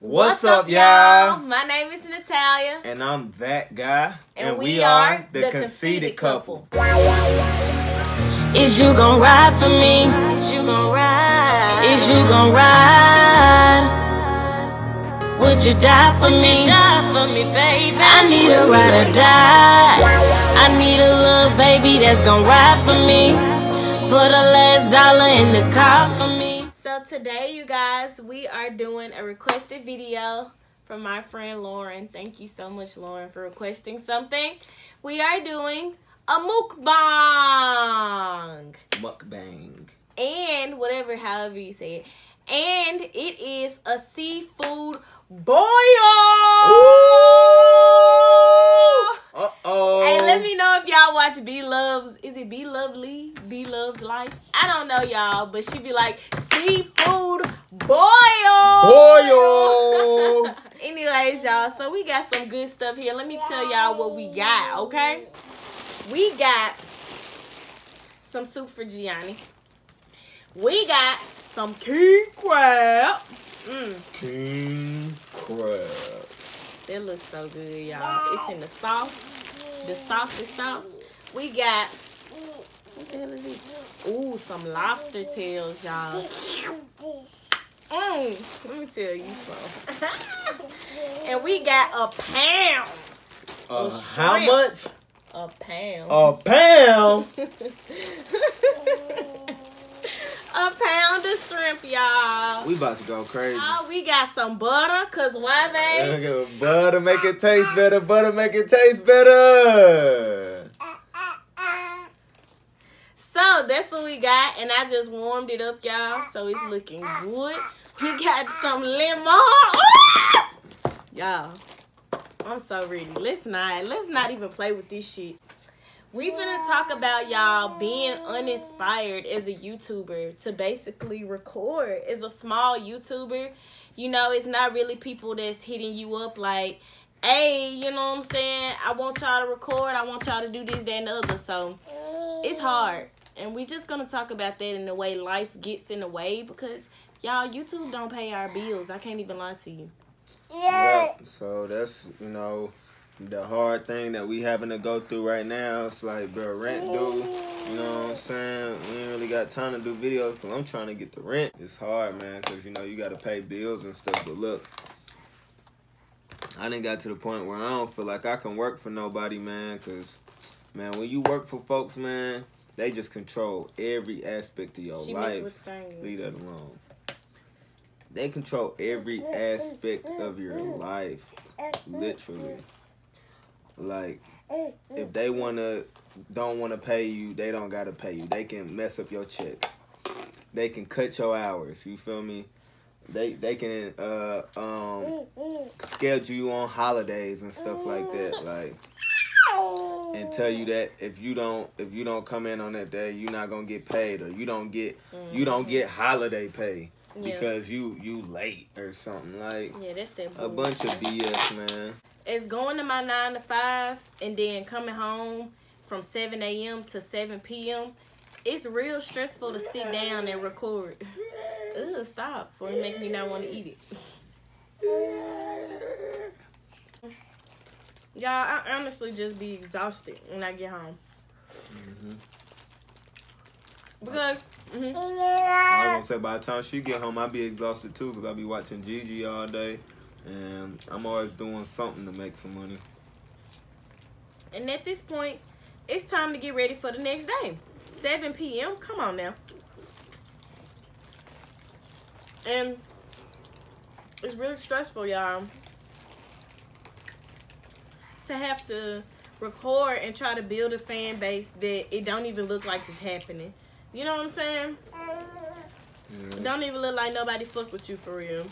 What's up, y'all? My name is Natalia. And I'm that guy. And we are the conceited couple. Is you gon' ride for me? Is you gon' ride? Is you gon' ride? Would you die for me? Die for me, baby. I need a ride or die. I need a little baby that's gon' ride for me. Put a last dollar in the car for me. Today, you guys, we are doing a requested video from my friend Lauren. Thank you so much, Lauren, for requesting something. We are doing a mukbang. Mukbang. And whatever, however you say it. And it is a seafood boil. Ooh. Uh-oh. Hey, let me know if y'all watch B Loves. Is it B Lovely? B Loves Life? I don't know, y'all, but she be like, seafood boil. Anyways, y'all, so we got some good stuff here. Let me tell y'all what we got, okay? We got some soup for Gianni. We got some king crab. King crab. That looks so good, y'all. It's in the sauce. The sauce is sauce. We got... what the hell is it? Ooh, some lobster tails, y'all. Let me tell you something. And we got a pound. How much? A pound. A pound? A pound of shrimp, y'all. We about to go crazy. Oh, we got some butter, because why, babe? Butter make it taste better. Butter make it taste better. So that's what we got, and I just warmed it up, y'all, so it's looking good. We got some lemon. Y'all, I'm so ready. Let's not even play with this shit. We finna talk about, y'all, being uninspired as a YouTuber to basically record as a small YouTuber. You know, it's not really people that's hitting you up like, hey, you know what I'm saying? I want y'all to record. I want y'all to do this, that, and the other. So it's hard. And we just going to talk about that in the way life gets in the way, because, y'all, YouTube don't pay our bills. I can't even lie to you. Yeah. So that's, you know, the hard thing that we having to go through right now. It's like, bro, rent due. You know what I'm saying? We ain't really got time to do videos because I'm trying to get the rent. It's hard, man, because, you know, you got to pay bills and stuff. But look, I done got to the point where I don't feel like I can work for nobody, man, because... man, when you work for folks, man, they just control every aspect of your life. Leave that alone. They control every aspect of your life, literally. Like, if they don't want to pay you, they don't got to pay you. They can mess up your check. They can cut your hours, you feel me? They can schedule you on holidays and stuff like that, like... and tell you that if you don't come in on that day, you're not gonna get paid, or you don't get holiday pay because you late or something. Like, yeah, that's that bullshit. A bunch of BS, man. It's going to my 9 to 5 and then coming home from 7 a.m. to 7 p.m. It's real stressful to sit down and record. Ugh, stop! Before it make me not want to eat it. Y'all, I honestly just be exhausted when I get home. Because... I was gonna say, by the time she get home, I be exhausted too, because I be watching Gigi all day. And I'm always doing something to make some money. And at this point, it's time to get ready for the next day. 7 p.m. Come on now. And it's really stressful, y'all, to have to record and try to build a fan base that it don't even look like it's happening. You know what I'm saying? It don't even look like nobody fuck with you for real.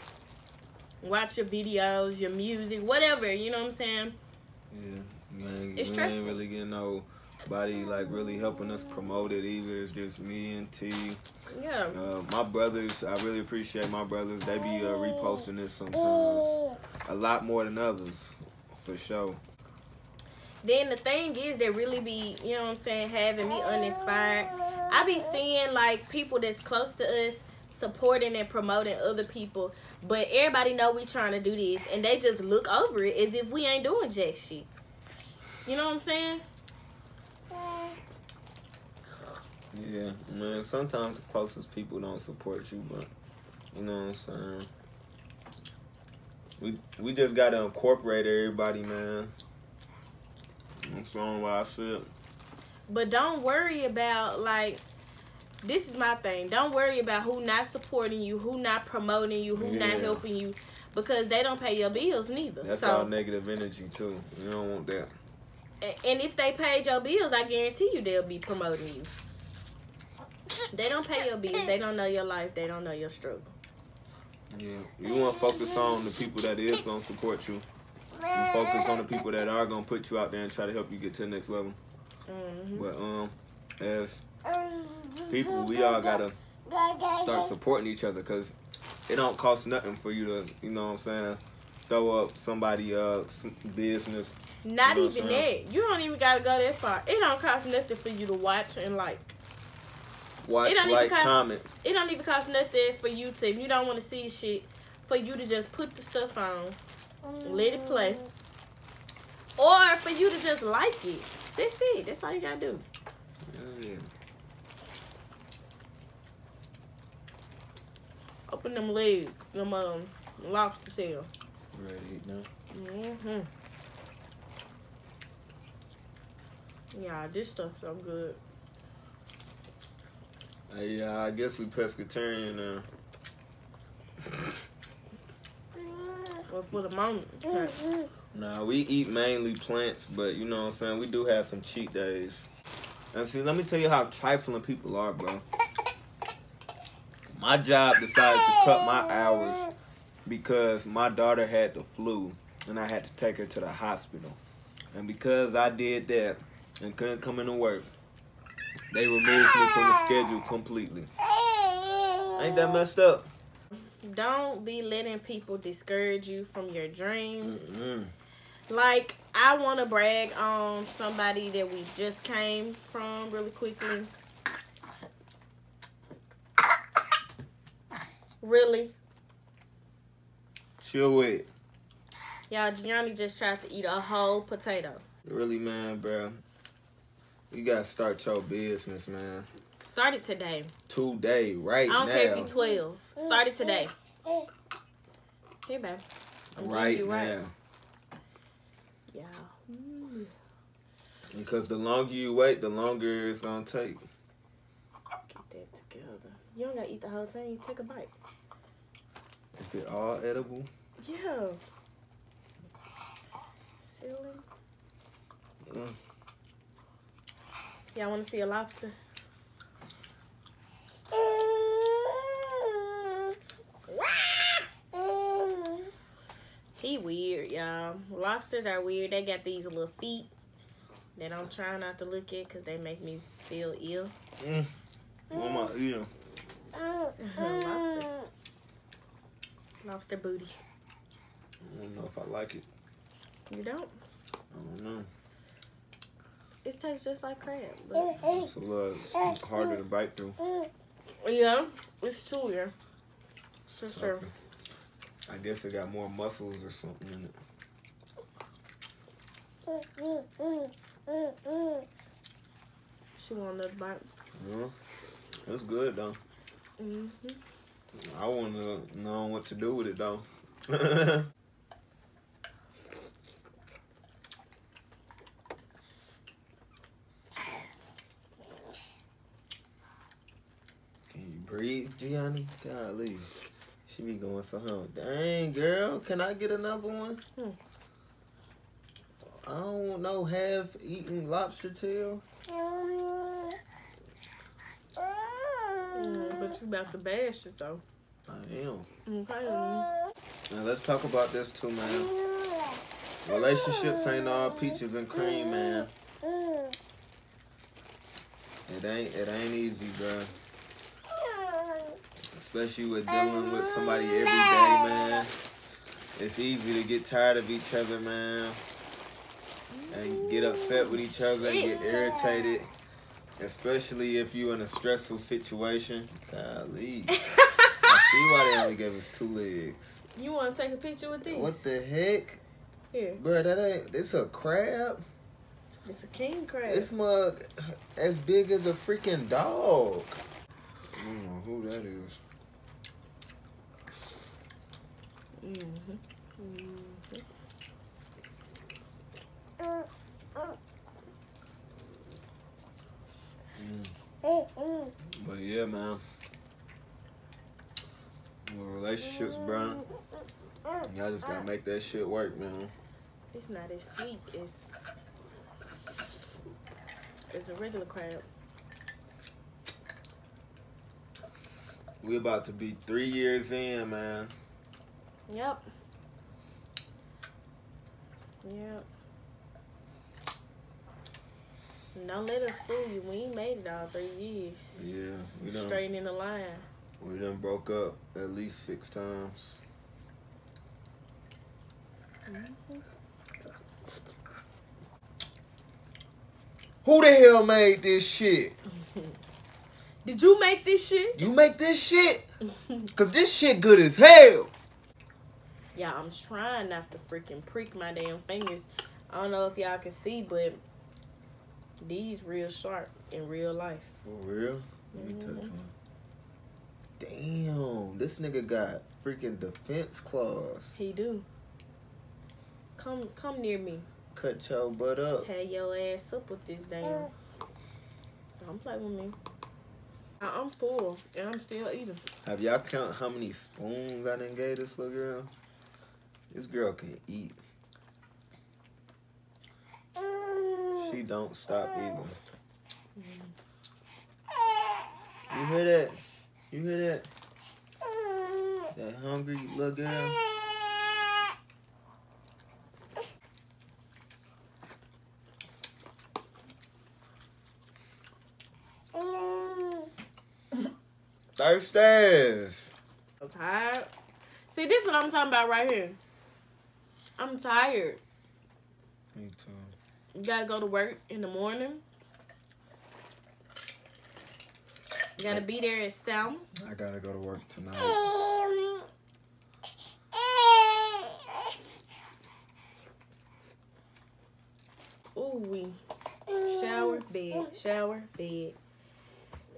Watch your videos, your music, whatever. You know what I'm saying? Yeah. We ain't really getting nobody like really helping us promote it either. It's just me and T. Yeah. My brothers, I really appreciate my brothers. They be reposting it sometimes. A lot more than others, for sure. Then the thing is that really be, you know what I'm saying, having me uninspired. I be seeing, like, people that's close to us supporting and promoting other people, but everybody know we trying to do this, and they just look over it as if we ain't doing jack shit. You know what I'm saying? Yeah, man, sometimes the closest people don't support you, but you know what I'm saying? We just gotta incorporate everybody, man. That's why I said. But don't worry about, like, this is my thing. Don't worry about who not supporting you, who not promoting you, who not helping you, because they don't pay your bills neither. That's all negative energy too. You don't want that. And if they paid your bills, I guarantee you they'll be promoting you. They don't pay your bills. They don't know your life. They don't know your struggle. Yeah, you want to focus on the people that is going to support you. And focus on the people that are going to put you out there and try to help you get to the next level. Mm-hmm. But as people, we all gotta start supporting each other, because it don't cost nothing for you to, you know what I'm saying, throw up somebody's business. Not even that. You don't even gotta go that far. It don't cost nothing for you to watch and like. Watch, like, comment. It don't even cost nothing for you to, if you don't want to see shit, for you to just put the stuff on, let it play, or for you to just like it. That's it. That's all you gotta do. Yeah. Open them legs, them lobster tail. Ready to eat now? Mm-hmm. Yeah, this stuff's so good. Yeah, I guess we pescatarian now. Well, for the moment. Right? Nah, we eat mainly plants, but you know what I'm saying? We do have some cheat days. And see, let me tell you how trifling people are, bro. My job decided to cut my hours because my daughter had the flu and I had to take her to the hospital. And because I did that and couldn't come into work, they removed me from the schedule completely. Ain't that messed up? Don't be letting people discourage you from your dreams. Mm-hmm. Like, I want to brag on somebody that we just came from really quickly. Really? Chill with it. Y'all, Gianni just tried to eat a whole potato. Really, man, bro. You gotta start your business, man. Start it today. Today, right now. I don't care if you're 12. Start it today. Here, babe. Right now. Yeah. Because the longer you wait, the longer it's gonna take. Get that together. You don't gotta eat the whole thing. You take a bite. Is it all edible? Yeah. Silly. Y'all want to see a lobster? He weird, y'all. Lobsters are weird. They got these little feet that I'm trying not to look at because they make me feel ill. What am I eating? Lobster. Lobster booty. I don't know if I like it. You don't? I don't know. It tastes just like crab. But it's a lot harder to bite through. Yeah, it's chewier. For sure. I guess it got more muscles or something in it. She want another bite. Yeah, it's good though. I want to know what to do with it though. Breathe, Gianni. Golly, she be going so home. Dang, girl, can I get another one? I don't want no half-eaten lobster tail. But you about to bash it though. I am. Okay. Now let's talk about this too, man. Relationships ain't all peaches and cream, man. It ain't easy, bro. Especially with dealing with somebody every day, man. It's easy to get tired of each other, man. And get upset with each other and get irritated. Especially if you're in a stressful situation. Golly. See why they only gave us 2 legs. You want to take a picture with these? What the heck? Here. Bro, that ain't... It's a crab? It's a king crab. This mug as big as a freaking dog. I don't know who that is. But yeah, man. With relationships, bro, y'all just gotta make that shit work, man. It's not as sweet as a regular crab. We about to be 3 years in, man. Yep. Yep. Don't let us fool you. We ain't made it all 3 years. Yeah. We done, straight in the line. We done broke up at least 6 times. Mm-hmm. Who the hell made this shit? Did you make this shit? You make this shit? Cause this shit good as hell. Yeah, I'm trying not to freaking prick my damn fingers. I don't know if y'all can see, but these real sharp in real life. For real? Let me touch one. Damn, this nigga got freaking defense claws. He do. Come near me. Cut your butt up. Tear your ass up with this damn. Don't play with me. I'm full and I'm still eating. Have y'all count how many spoons I done gave this little girl? This girl can eat. She don't stop eating. You hear that? You hear that? That hungry little girl. Thirsty. I'm tired. See, this is what I'm talking about right here. I'm tired. Me too. You gotta go to work in the morning. You gotta be there at 7. I gotta go to work tonight. Ooh-wee. Shower, bed, shower, bed.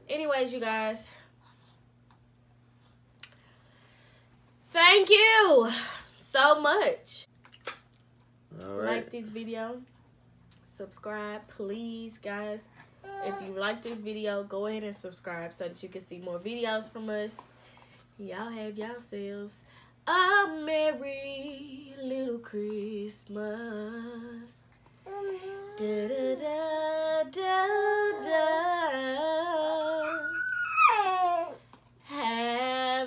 Anyways, you guys. Thank you so much. All right. Like this video. Subscribe, please, guys. If you like this video, go ahead and subscribe so that you can see more videos from us. Y'all have yourselves a merry little Christmas. Da, da, da, da, da. Have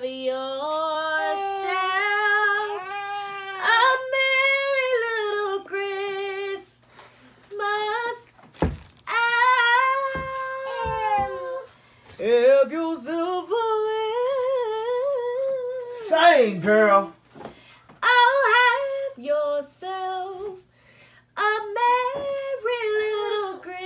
yourself a merry little Christmas. Oh, have yourself a little. Sing, girl. Oh, have yourself a merry little Christmas.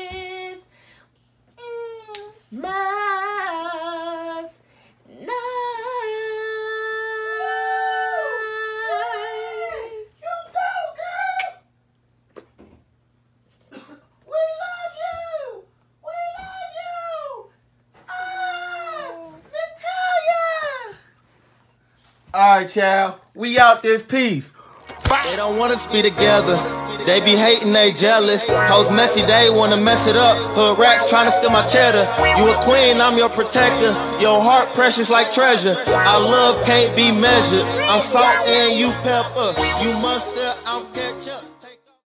Alright, child, we out this piece. They don't want us to be together. They be hating, they jealous. Hoes messy, they wanna mess it up. Hood rats trying to steal my cheddar. You a queen, I'm your protector. Your heart precious like treasure. Our love can't be measured. I'm salt and you pepper. You must still out catch up.